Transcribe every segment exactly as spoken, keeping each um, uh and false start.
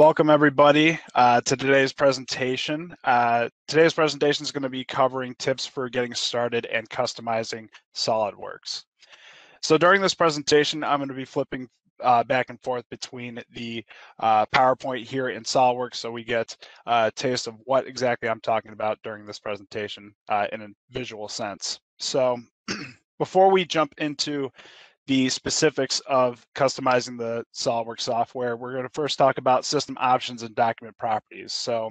Welcome everybody uh, to today's presentation. Uh, today's presentation is going to be covering tips for getting started and customizing SOLIDWORKS. So during this presentation, I'm going to be flipping uh, back and forth between the uh, PowerPoint here and SOLIDWORKS, so we get a taste of what exactly I'm talking about during this presentation uh, in a visual sense. So before we jump into the specifics of customizing the SOLIDWORKS software, we're going to first talk about system options and document properties. So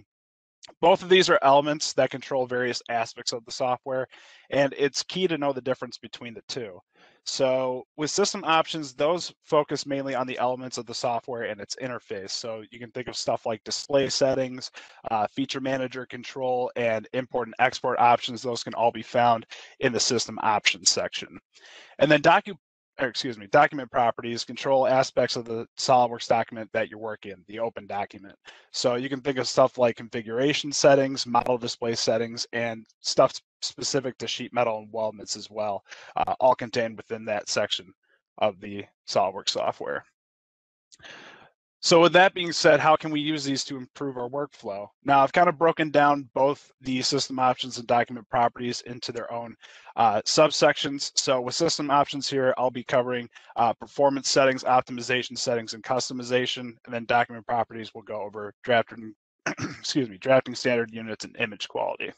both of these are elements that control various aspects of the software, and it's key to know the difference between the two. So with system options, those focus mainly on the elements of the software and its interface. So you can think of stuff like display settings, uh, feature manager control, and import and export options. Those can all be found in the system options section. And then document excuse me, document properties control aspects of the SOLIDWORKS document that you work in, the open document. So you can think of stuff like configuration settings, model display settings, and stuff specific to sheet metal and weldments as well, uh, all contained within that section of the SOLIDWORKS software. So with that being said, how can we use these to improve our workflow? Now, I've kind of broken down both the system options and document properties into their own uh, subsections. So with system options here, I'll be covering uh, performance settings, optimization settings, and customization. And then document properties will go over drafting, excuse me, drafting standard units and image quality.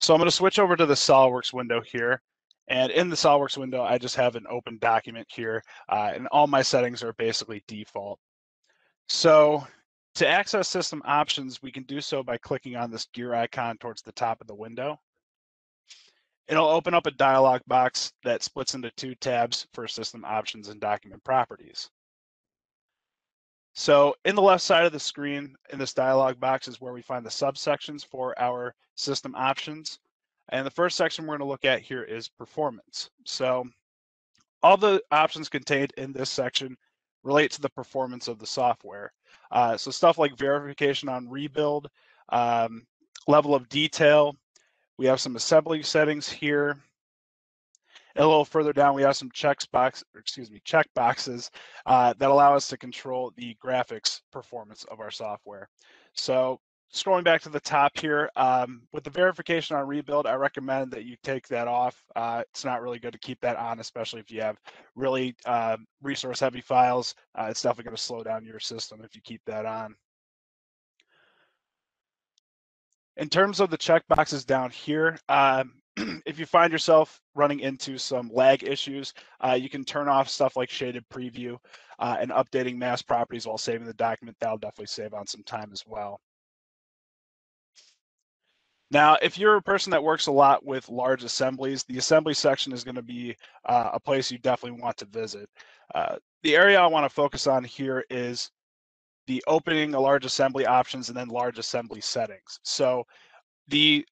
So I'm going to switch over to the SOLIDWORKS window here. And in the SOLIDWORKS window, I just have an open document here, uh, and all my settings are basically default. So to access system options, we can do so by clicking on this gear icon towards the top of the window. It'll open up a dialog box that splits into two tabs for system options and document properties. So in the left side of the screen, in this dialog box, is where we find the subsections for our system options. And the first section we're going to look at here is performance. So all the options contained in this section relate to the performance of the software. Uh, so stuff like verification on rebuild, um, level of detail. We have some assembly settings here. And a little further down, we have some checks box, or excuse me, check boxes uh, that allow us to control the graphics performance of our software. So scrolling back to the top here, um, with the verification on rebuild, I recommend that you take that off. Uh, it's not really good to keep that on, especially if you have really uh, resource heavy files. Uh, it's definitely going to slow down your system if you keep that on. In terms of the checkboxes down here, um, if you find yourself running into some lag issues, uh, you can turn off stuff like shaded preview uh, and updating mask properties while saving the document. That'll definitely save on some time as well. Now, if you're a person that works a lot with large assemblies, the assembly section is going to be uh, a place you definitely want to visit. Uh, the area I want to focus on here is the opening a large assembly options and then large assembly settings. So the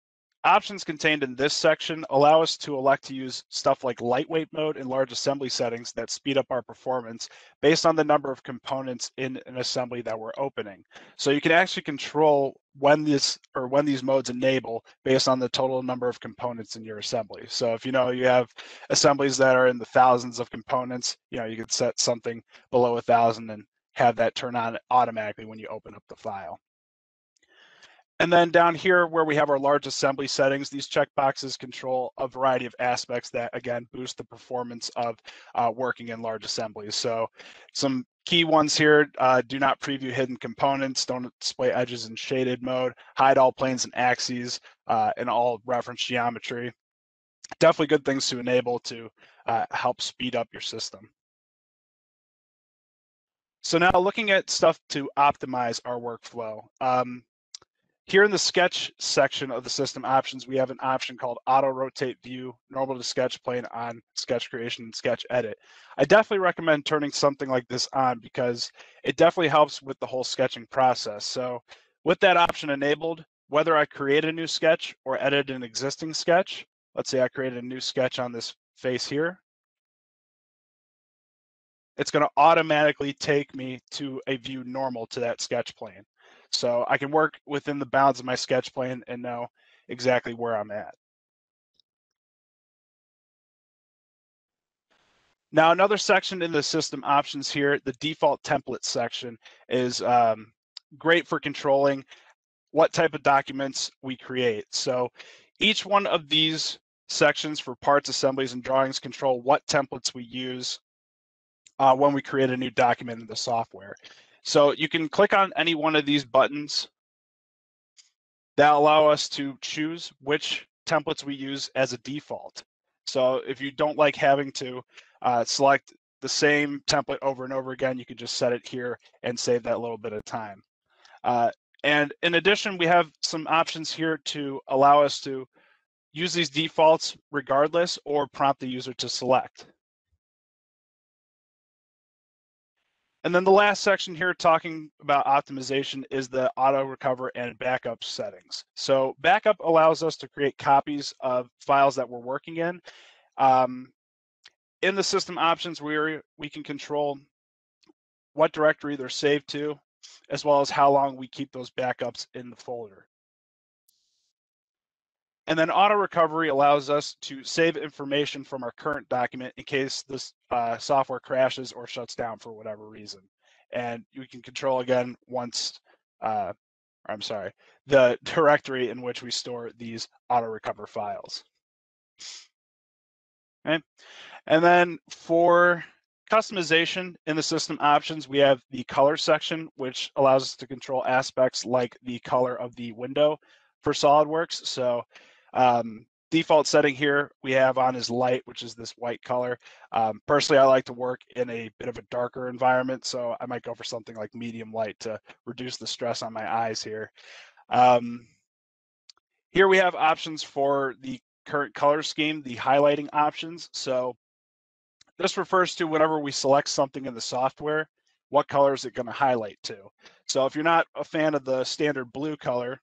options contained in this section allow us to elect to use stuff like lightweight mode and large assembly settings that speed up our performance based on the number of components in an assembly that we're opening. So you can actually control when this or when these modes enable based on the total number of components in your assembly. So if you know you have assemblies that are in the thousands of components, you know, you could set something below a thousand and have that turn on automatically when you open up the file. And then down here where we have our large assembly settings, these checkboxes control a variety of aspects that, again, boost the performance of uh, working in large assemblies. So some key ones here, uh, do not preview hidden components, don't display edges in shaded mode, hide all planes and axes, uh, and all reference geometry. Definitely good things to enable to uh, help speed up your system. So now looking at stuff to optimize our workflow. Um, Here in the sketch section of the system options, we have an option called auto rotate view, normal to sketch plane on, sketch creation, and sketch edit. I definitely recommend turning something like this on because it definitely helps with the whole sketching process. So with that option enabled, whether I create a new sketch or edit an existing sketch, let's say I created a new sketch on this face here, it's going to automatically take me to a view normal to that sketch plane. So I can work within the bounds of my sketch plane and know exactly where I'm at. Now, another section in the system options here, the default template section, is um, great for controlling what type of documents we create. So each one of these sections for parts, assemblies, and drawings control what templates we use uh, when we create a new document in the software. So you can click on any one of these buttons that allow us to choose which templates we use as a default. So if you don't like having to uh, select the same template over and over again, you can just set it here and save that little bit of time. Uh, and in addition, we have some options here to allow us to use these defaults regardless or prompt the user to select. And then the last section here talking about optimization is the auto recover and backup settings. So backup allows us to create copies of files that we're working in. Um, in the system options, we, we can control what directory they're saved to, as well as how long we keep those backups in the folder. And then auto recovery allows us to save information from our current document in case this uh, software crashes or shuts down for whatever reason. And we can control again once, uh, I'm sorry, the directory in which we store these auto recover files. Okay. And then for customization in the system options, we have the color section, which allows us to control aspects like the color of the window for SOLIDWORKS. So Um, default setting here we have on is light, which is this white color. Um, personally, I like to work in a bit of a darker environment, so I might go for something like medium light to reduce the stress on my eyes here. Um, here we have options for the current color scheme, the highlighting options. So this refers to whenever we select something in the software, what color is it going to highlight to? So if you're not a fan of the standard blue color,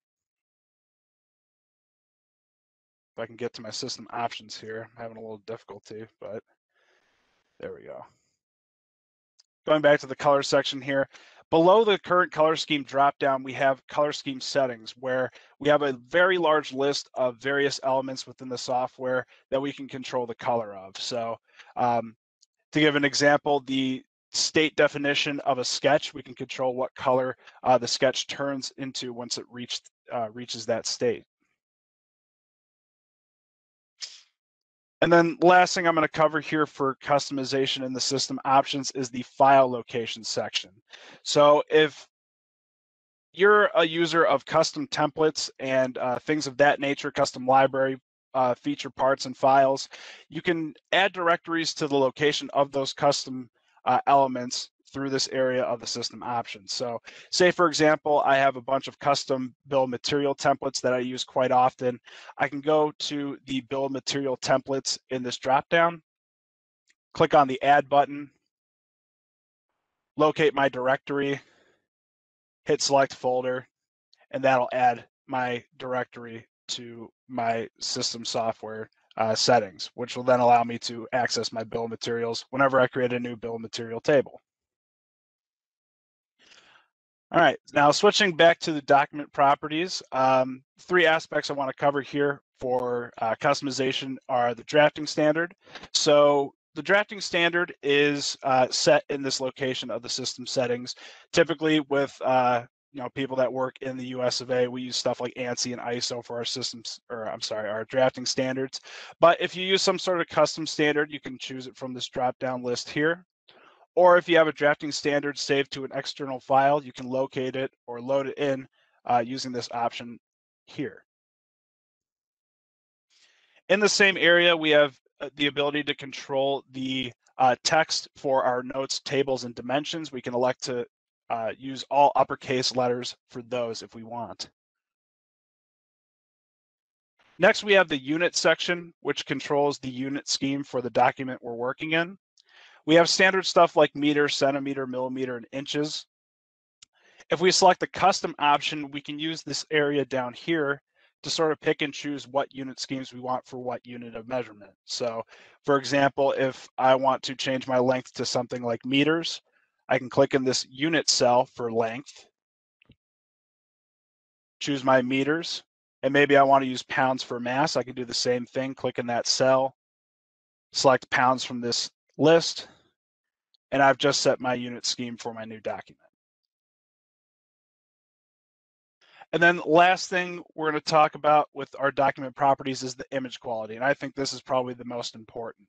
if I can get to my system options here, I'm having a little difficulty, but there we go. Going back to the color section here, below the current color scheme dropdown, we have color scheme settings where we have a very large list of various elements within the software that we can control the color of. So um, to give an example, the state definition of a sketch, we can control what color uh, the sketch turns into once it reached, uh, reaches that state. And then last thing I'm going to cover here for customization in the system options is the file location section. So if you're a user of custom templates and uh, things of that nature, custom library uh, feature parts and files, you can add directories to the location of those custom uh, elements through this area of the system options. So say, for example, I have a bunch of custom build material templates that I use quite often. I can go to the build material templates in this dropdown, click on the add button, locate my directory, hit select folder, and that'll add my directory to my system software uh, settings, which will then allow me to access my build materials whenever I create a new build material table. All right, now switching back to the document properties, um, three aspects I want to cover here for uh, customization are the drafting standard. So the drafting standard is uh, set in this location of the system settings. Typically with uh, you know, people that work in the U S of A, we use stuff like ANSI and I S O for our systems, or I'm sorry, our drafting standards. But if you use some sort of custom standard, you can choose it from this drop-down list here. Or if you have a drafting standard saved to an external file, you can locate it or load it in uh, using this option here. In the same area, we have the ability to control the uh, text for our notes, tables, and dimensions. We can elect to uh, use all uppercase letters for those if we want. Next, we have the unit section, which controls the unit scheme for the document we're working in. We have standard stuff like meter, centimeter, millimeter, and inches. If we select the custom option, we can use this area down here to sort of pick and choose what unit schemes we want for what unit of measurement. So for example, if I want to change my length to something like meters, I can click in this unit cell for length, choose my meters, and maybe I want to use pounds for mass. I can do the same thing, click in that cell, select pounds from this list, and I've just set my unit scheme for my new document. And then last thing we're going to talk about with our document properties is the image quality, and I think this is probably the most important.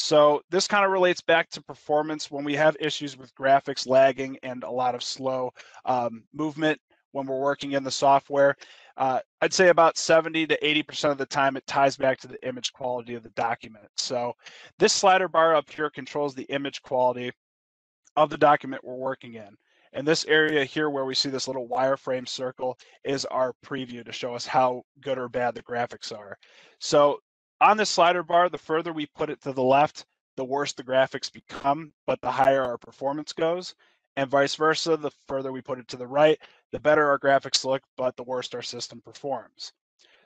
So this kind of relates back to performance when we have issues with graphics lagging and a lot of slow um, movement when we're working in the software. Uh, I'd say about seventy to eighty percent of the time it ties back to the image quality of the document. So this slider bar up here controls the image quality of the document we're working in. And this area here where we see this little wireframe circle is our preview to show us how good or bad the graphics are. So on this slider bar, the further we put it to the left, the worse the graphics become, but the higher our performance goes, and vice versa. The further we put it to the right, the better our graphics look, but the worse our system performs.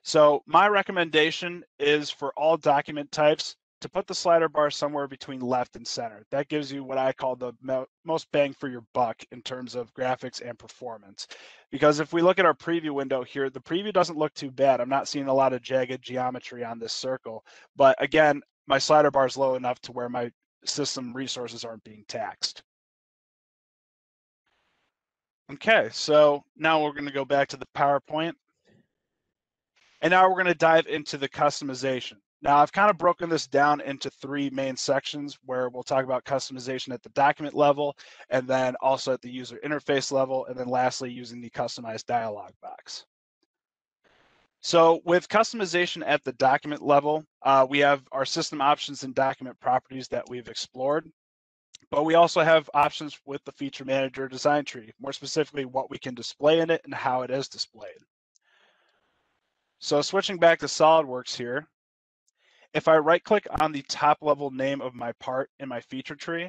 So my recommendation is for all document types to put the slider bar somewhere between left and center. That gives you what I call the mo most bang for your buck in terms of graphics and performance. Because if we look at our preview window here, the preview doesn't look too bad. I'm not seeing a lot of jagged geometry on this circle, but again, my slider bar is low enough to where my system resources aren't being taxed. Okay, so now we're going to go back to the PowerPoint. And now we're going to dive into the customization. Now, I've kind of broken this down into three main sections where we'll talk about customization at the document level, and then also at the user interface level, and then lastly, using the customized dialog box. So with customization at the document level, uh, we have our system options and document properties that we've explored, but we also have options with the feature manager design tree, more specifically what we can display in it and how it is displayed. So switching back to SOLIDWORKS here, if I right click on the top level name of my part in my feature tree,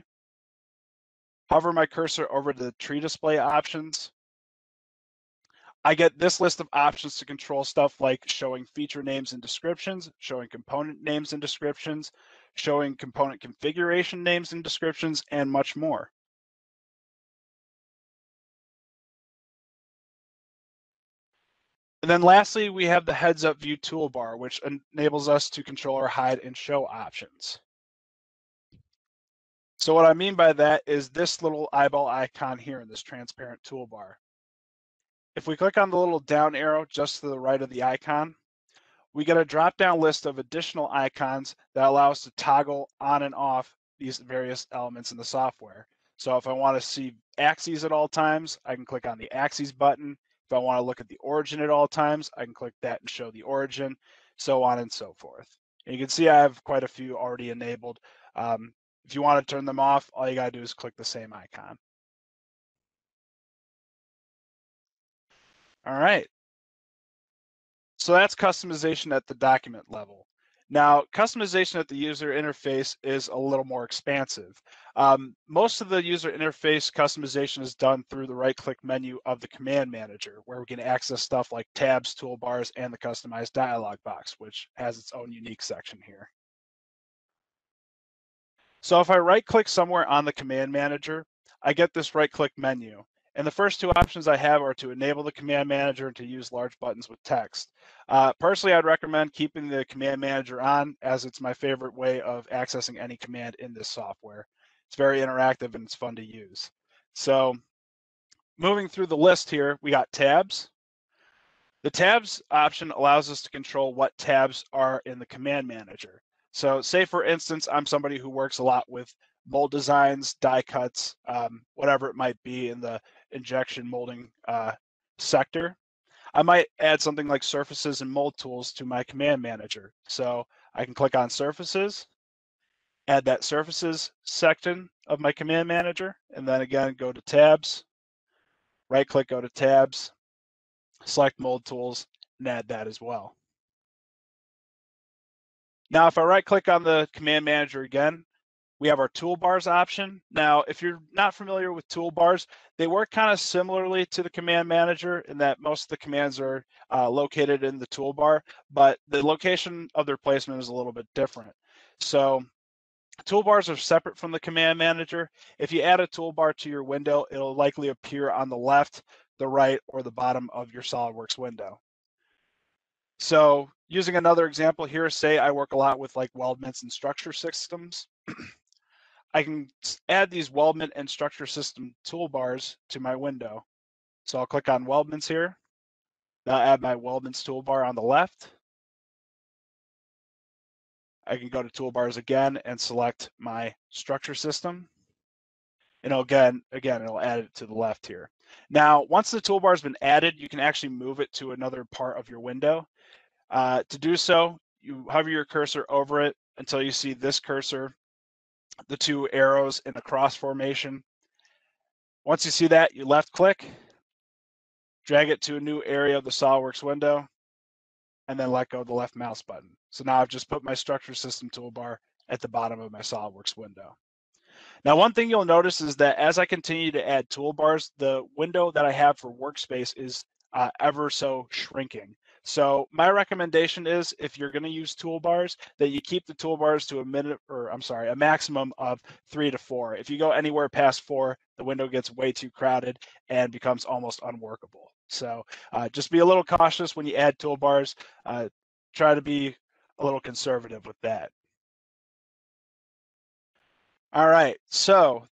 hover my cursor over to the tree display options, I get this list of options to control stuff like showing feature names and descriptions, showing component names and descriptions, showing component configuration names and descriptions, and much more. And then lastly, we have the heads up view toolbar, which enables us to control our hide and show options. So what I mean by that is this little eyeball icon here in this transparent toolbar. If we click on the little down arrow just to the right of the icon, we get a drop down list of additional icons that allow us to toggle on and off these various elements in the software. So if I want to see axes at all times, I can click on the axes button. If I want to look at the origin at all times, I can click that and show the origin, so on and so forth. And you can see I have quite a few already enabled. Um, if you want to turn them off, all you got to do is click the same icon. All right. So that's customization at the document level. Now, customization at the user interface is a little more expansive. Um, most of the user interface customization is done through the right-click menu of the command manager, where we can access stuff like tabs, toolbars, and the customized dialog box, which has its own unique section here. So if I right-click somewhere on the command manager, I get this right-click menu. And the first two options I have are to enable the command manager and to use large buttons with text. Uh, personally, I'd recommend keeping the command manager on, as it's my favorite way of accessing any command in this software. It's very interactive and it's fun to use. So moving through the list here, we got tabs. The tabs option allows us to control what tabs are in the command manager. So say, for instance, I'm somebody who works a lot with mold designs, die cuts, um, whatever it might be in the injection molding uh, sector. I might add something like surfaces and mold tools to my command manager. So I can click on surfaces, add that surfaces section of my command manager, and then again, go to tabs, right click, go to tabs, select mold tools, and add that as well. Now, if I right click on the command manager again, we have our toolbars option. Now, if you're not familiar with toolbars, they work kind of similarly to the command manager in that most of the commands are uh, located in the toolbar, but the location of their placement is a little bit different. So toolbars are separate from the command manager. If you add a toolbar to your window, it'll likely appear on the left, the right, or the bottom of your SOLIDWORKS window. So using another example here, say I work a lot with like weldments and structure systems. I can add these weldment and structure system toolbars to my window. So I'll click on weldments here. Now add my weldments toolbar on the left. I can go to toolbars again and select my structure system. And again, again, it'll add it to the left here. Now, once the toolbar has been added, you can actually move it to another part of your window. Uh, to do so, you hover your cursor over it until you see this cursor, the two arrows in a cross formation. Once you see that, you left click, drag it to a new area of the SOLIDWORKS window, and then let go of the left mouse button. So now I've just put my structure system toolbar at the bottom of my SOLIDWORKS window. Now, one thing you'll notice is that as I continue to add toolbars, the window that I have for workspace is uh, ever so shrinking. So my recommendation is, if you're going to use toolbars, that you keep the toolbars to a minute, or I'm sorry, a maximum of three to four. If you go anywhere past four, the window gets way too crowded and becomes almost unworkable. So uh, just be a little cautious when you add toolbars. Uh, try to be a little conservative with that. All right, so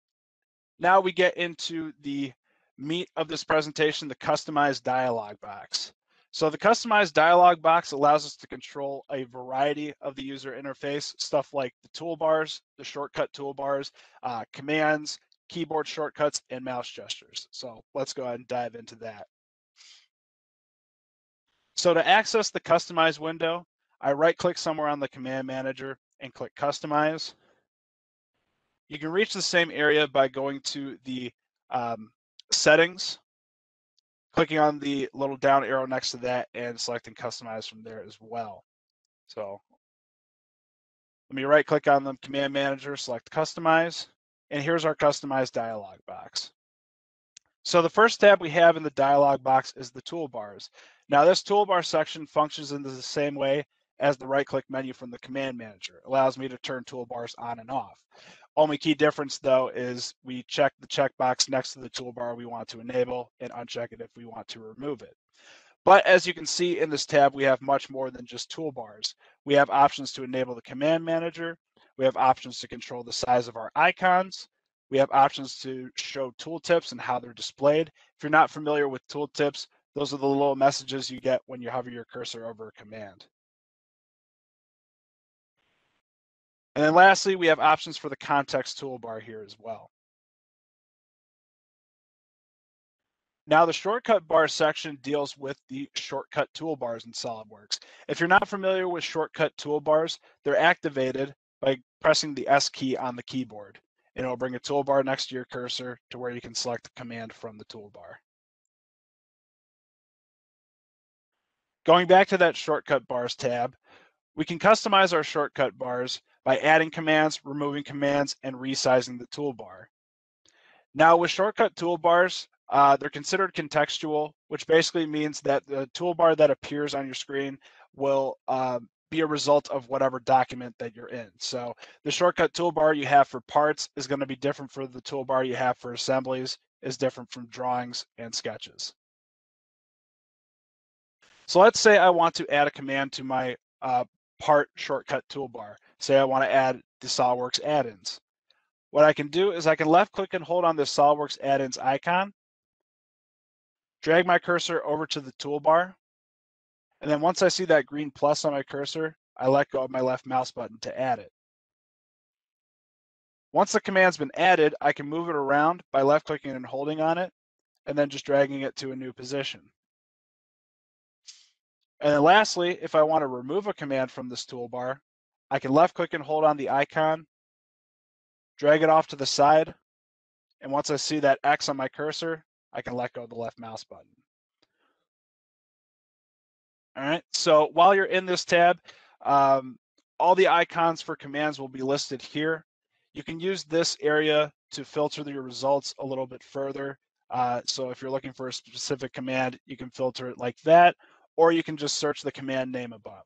now we get into the meat of this presentation, the customized dialog box. So the customized dialog box allows us to control a variety of the user interface, stuff like the toolbars, the shortcut toolbars, uh, commands, keyboard shortcuts, and mouse gestures. So let's go ahead and dive into that. So to access the customized window, I right-click somewhere on the command manager and click customize. You can reach the same area by going to the um, settings, clicking on the little down arrow next to that, and selecting customize from there as well. So let me right click on the command manager, select customize, and here's our customized dialog box. So the first tab we have in the dialog box is the toolbars. Now this toolbar section functions in the same way as the right click menu from the command manager. It allows me to turn toolbars on and off. Only key difference though is we check the checkbox next to the toolbar we want to enable and uncheck it if we want to remove it. But as you can see in this tab, we have much more than just toolbars. We have options to enable the command manager. We have options to control the size of our icons. We have options to show tooltips and how they're displayed. If you're not familiar with tooltips, those are the little messages you get when you hover your cursor over a command. And then lastly, we have options for the context toolbar here as well. Now the shortcut bar section deals with the shortcut toolbars in SOLIDWORKS. If you're not familiar with shortcut toolbars, they're activated by pressing the S key on the keyboard. And it'll bring a toolbar next to your cursor to where you can select the command from the toolbar. Going back to that shortcut bars tab, we can customize our shortcut bars by adding commands, removing commands, and resizing the toolbar. Now with shortcut toolbars, uh, they're considered contextual, which basically means that the toolbar that appears on your screen will uh, be a result of whatever document that you're in. So the shortcut toolbar you have for parts is going to be different from the toolbar you have for assemblies, is different from drawings and sketches. So let's say I want to add a command to my uh, part shortcut toolbar. Say I want to add the SOLIDWORKS add-ins. What I can do is I can left click and hold on the SOLIDWORKS add-ins icon, drag my cursor over to the toolbar, and then once I see that green plus on my cursor, I let go of my left mouse button to add it. Once the command's been added, I can move it around by left clicking and holding on it, and then just dragging it to a new position. And then lastly, if I want to remove a command from this toolbar, I can left click and hold on the icon, drag it off to the side, and once I see that X on my cursor, I can let go of the left mouse button. All right, so while you're in this tab, um, all the icons for commands will be listed here. You can use this area to filter your results a little bit further. Uh, so if you're looking for a specific command, you can filter it like that, or you can just search the command name above.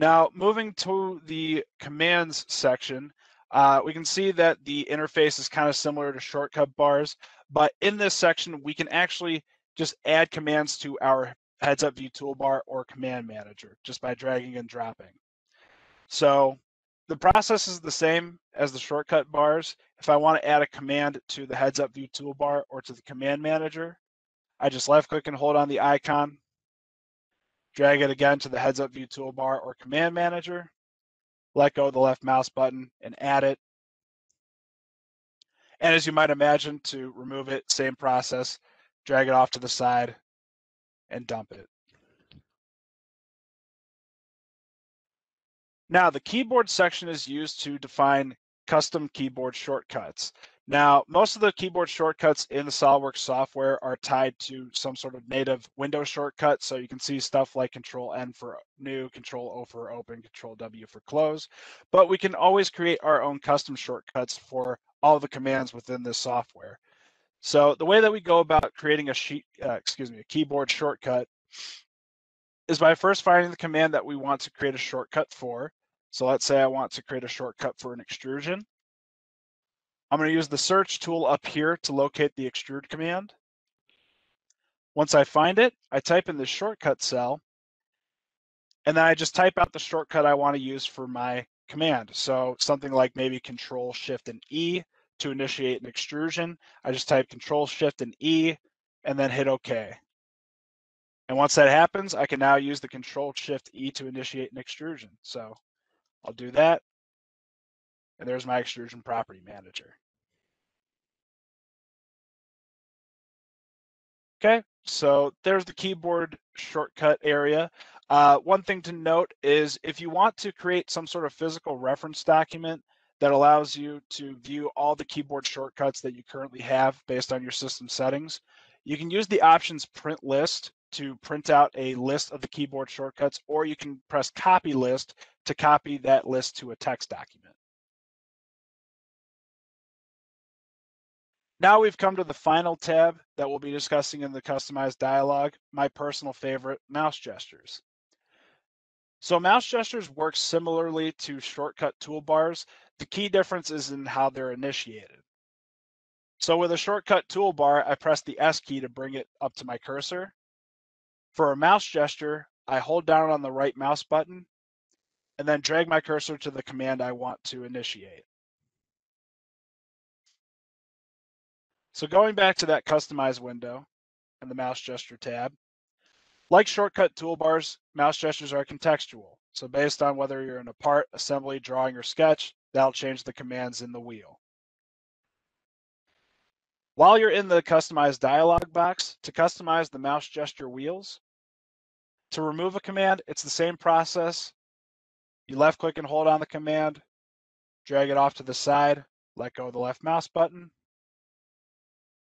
Now, moving to the commands section, uh, we can see that the interface is kind of similar to shortcut bars, but in this section, we can actually just add commands to our heads up view toolbar or command manager just by dragging and dropping. So the process is the same as the shortcut bars. If I want to add a command to the heads up view toolbar or to the command manager, I just left click and hold on the icon, drag it again to the heads up view toolbar or command manager, let go of the left mouse button and add it. And as you might imagine, to remove it, same process, drag it off to the side and dump it. Now the keyboard section is used to define custom keyboard shortcuts. Now, most of the keyboard shortcuts in the SOLIDWORKS software are tied to some sort of native window shortcut. So you can see stuff like control N for new, control O for open, control W for close. But we can always create our own custom shortcuts for all the commands within this software. So the way that we go about creating a sheet, uh, excuse me, a keyboard shortcut is by first finding the command that we want to create a shortcut for. So let's say I want to create a shortcut for an extrusion. I'm going to use the search tool up here to locate the extrude command. Once I find it, I type in the shortcut cell, and then I just type out the shortcut I want to use for my command. So something like maybe Control Shift and E to initiate an extrusion. I just type Control Shift and E and then hit OK. And once that happens, I can now use the Control Shift E to initiate an extrusion. So I'll do that. And there's my extrusion property manager. Okay, so there's the keyboard shortcut area. Uh, one thing to note is if you want to create some sort of physical reference document that allows you to view all the keyboard shortcuts that you currently have based on your system settings, you can use the options print list to print out a list of the keyboard shortcuts, or you can press copy list to copy that list to a text document. Now we've come to the final tab that we'll be discussing in the customized dialog, my personal favorite, mouse gestures. So mouse gestures work similarly to shortcut toolbars. The key difference is in how they're initiated. So with a shortcut toolbar, I press the S key to bring it up to my cursor. For a mouse gesture, I hold down on the right mouse button and then drag my cursor to the command I want to initiate. So going back to that customize window and the mouse gesture tab, like shortcut toolbars, mouse gestures are contextual. So based on whether you're in a part, assembly, drawing, or sketch, that'll change the commands in the wheel. While you're in the customize dialog box, to customize the mouse gesture wheels, to remove a command, it's the same process. You left click and hold on the command, drag it off to the side, let go of the left mouse button.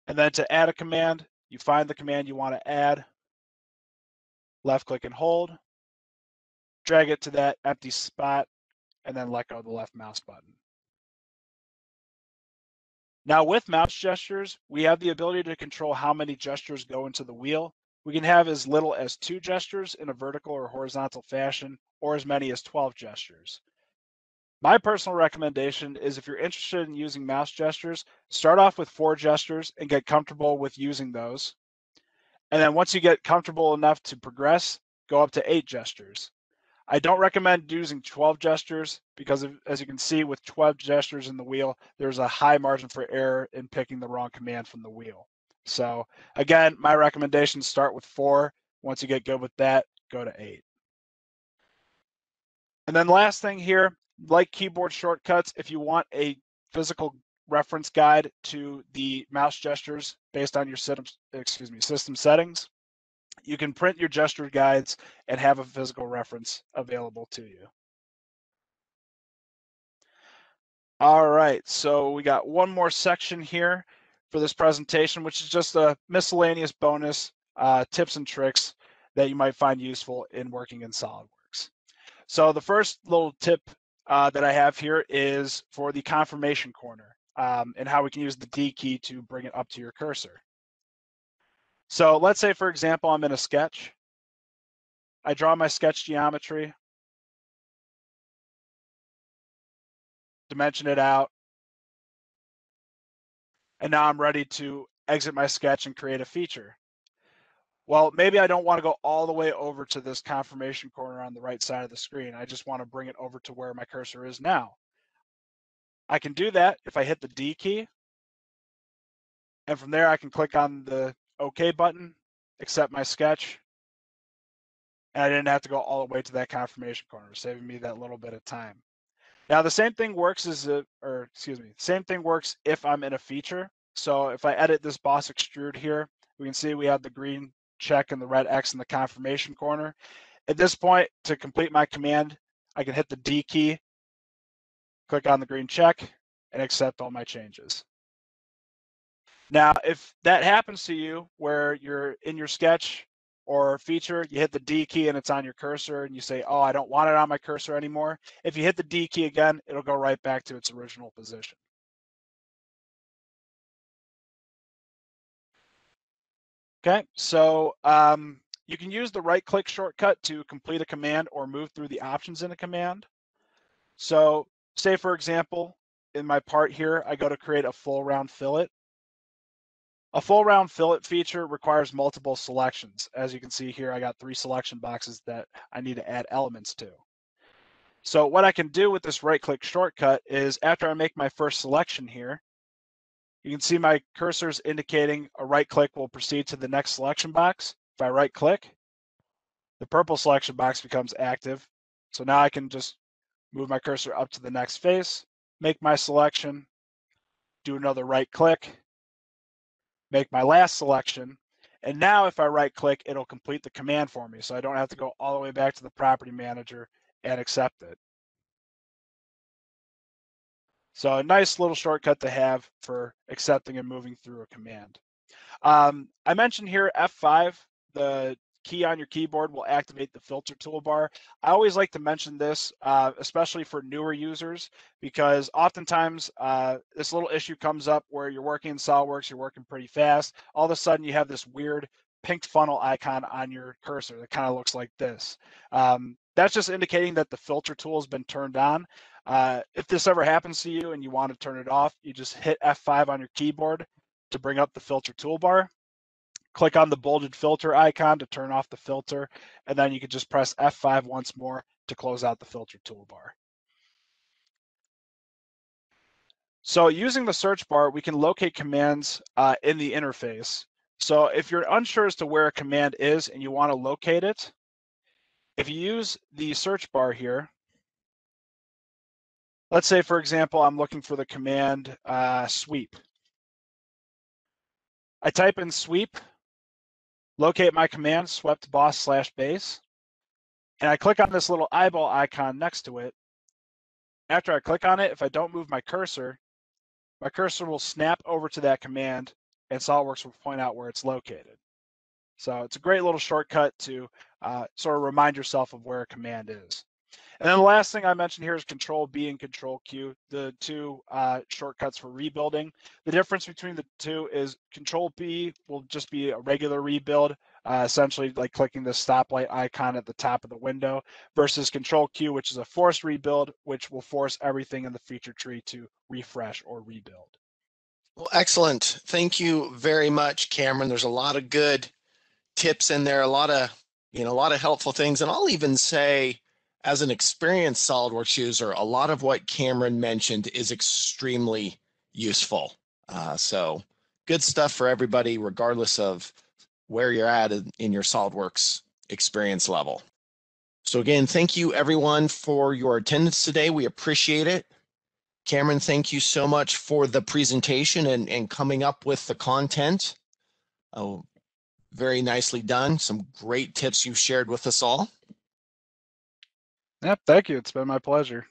And then to add a command, you find the command you want to add, left click and hold, drag it to that empty spot, and then let go of the left mouse button. Now with mouse gestures, we have the ability to control how many gestures go into the wheel. We can have as little as two gestures in a vertical or horizontal fashion, or as many as twelve gestures. My personal recommendation is if you're interested in using mouse gestures, start off with four gestures and get comfortable with using those. And then once you get comfortable enough to progress, go up to eight gestures. I don't recommend using twelve gestures because of, as you can see with twelve gestures in the wheel, there's a high margin for error in picking the wrong command from the wheel. So again, my recommendation, start with four. Once you get good with that, go to eight. And then last thing here, like keyboard shortcuts, if you want a physical reference guide to the mouse gestures based on your system, excuse me, system settings, you can print your gesture guides and have a physical reference available to you. All right, so we got one more section here for this presentation, which is just a miscellaneous bonus uh, tips and tricks that you might find useful in working in SOLIDWORKS. So the first little tip Uh, that I have here is for the confirmation corner um, and how we can use the D key to bring it up to your cursor. So let's say, for example, I'm in a sketch. I draw my sketch geometry, dimension it out, and now I'm ready to exit my sketch and create a feature. well, maybe I don't want to go all the way over to this confirmation corner on the right side of the screen. I just want to bring it over to where my cursor is now. I can do that if I hit the D key. And from there, I can click on the OK button, accept my sketch. And I didn't have to go all the way to that confirmation corner, saving me that little bit of time. Now, the same thing works as a, or excuse me, same thing works if I'm in a feature. So if I edit this boss extrude here, we can see we have the green check and the red X in the confirmation corner. At this point, to complete my command, I can hit the D key, click on the green check, and accept all my changes. Now, if that happens to you where you're in your sketch or feature, you hit the D key and it's on your cursor and you say, oh, I don't want it on my cursor anymore. If you hit the D key again, it'll go right back to its original position. Okay, so um, you can use the right click shortcut to complete a command or move through the options in a command. So say, for example, in my part here, I go to create a full round fillet. A full round fillet feature requires multiple selections. As you can see here, I got three selection boxes that I need to add elements to. So what I can do with this right click shortcut is after I make my first selection here, you can see my cursor is indicating a right click will proceed to the next selection box. If I right click, the purple selection box becomes active. So now I can just move my cursor up to the next face, make my selection, do another right click, make my last selection. And now if I right click, it'll complete the command for me. So I don't have to go all the way back to the property manager and accept it. So a nice little shortcut to have for accepting and moving through a command. Um, I mentioned here F five, the key on your keyboard will activate the filter toolbar. I always like to mention this, uh, especially for newer users, because oftentimes uh, this little issue comes up where you're working in SOLIDWORKS, you're working pretty fast. All of a sudden you have this weird pink funnel icon on your cursor that kind of looks like this. Um, that's just indicating that the filter tool has been turned on. Uh, if this ever happens to you and you want to turn it off, you just hit F five on your keyboard to bring up the filter toolbar, click on the bolded filter icon to turn off the filter, and then you can just press F five once more to close out the filter toolbar. So using the search bar, we can locate commands uh, in the interface. So if you're unsure as to where a command is and you want to locate it, if you use the search bar here, let's say, for example, I'm looking for the command uh, sweep. I type in sweep, locate my command, swept boss slash base, and I click on this little eyeball icon next to it. After I click on it, if I don't move my cursor, my cursor will snap over to that command and SOLIDWORKS will point out where it's located. So it's a great little shortcut to uh, sort of remind yourself of where a command is. And then the last thing I mentioned here is Control B and Control Q, the two uh, shortcuts for rebuilding. The difference between the two is Control B will just be a regular rebuild, uh, essentially like clicking the stoplight icon at the top of the window, versus Control Q, which is a forced rebuild, which will force everything in the feature tree to refresh or rebuild. Well, excellent. Thank you very much, Cameron. There's a lot of good tips in there, a lot of, you know, a lot of helpful things, and I'll even say, as an experienced SOLIDWORKS user, a lot of what Cameron mentioned is extremely useful. Uh, so good stuff for everybody, regardless of where you're at in, in your SOLIDWORKS experience level. So again, thank you everyone for your attendance today. We appreciate it. Cameron, thank you so much for the presentation and, and coming up with the content. Oh, very nicely done. Some great tips you've shared with us all. Yep, thank you. It's been my pleasure.